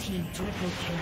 Red team triple kill.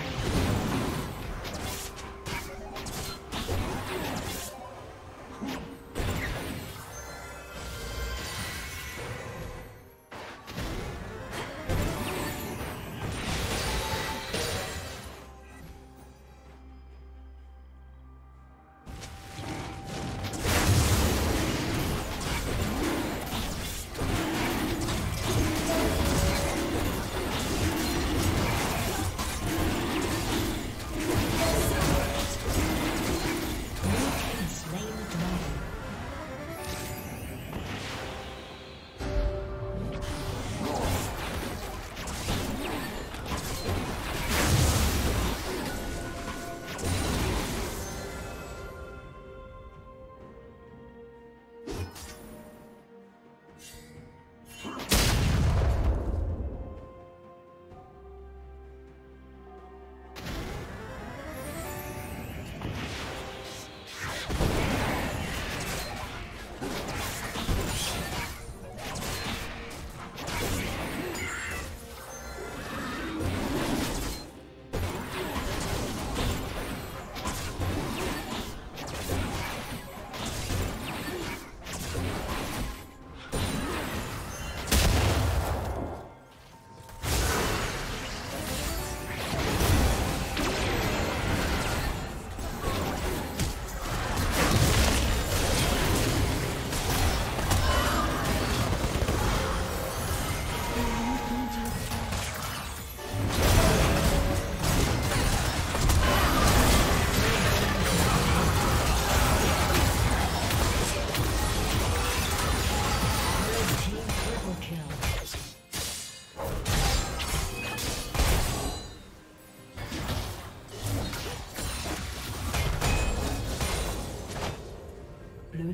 Blue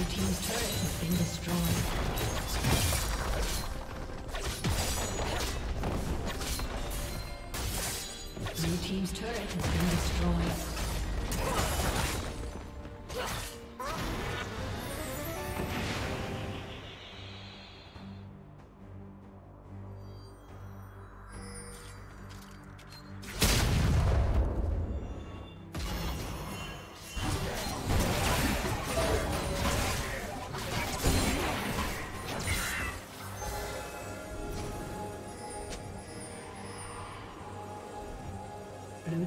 Blue team's turret has been destroyed. Blue team's turret has been destroyed. Blue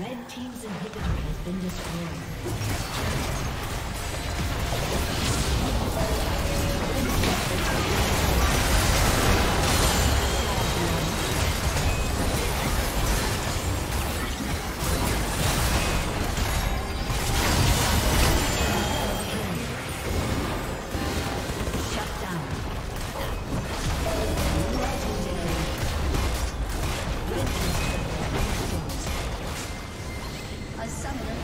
Red team's inhibitor has been destroyed. Summoner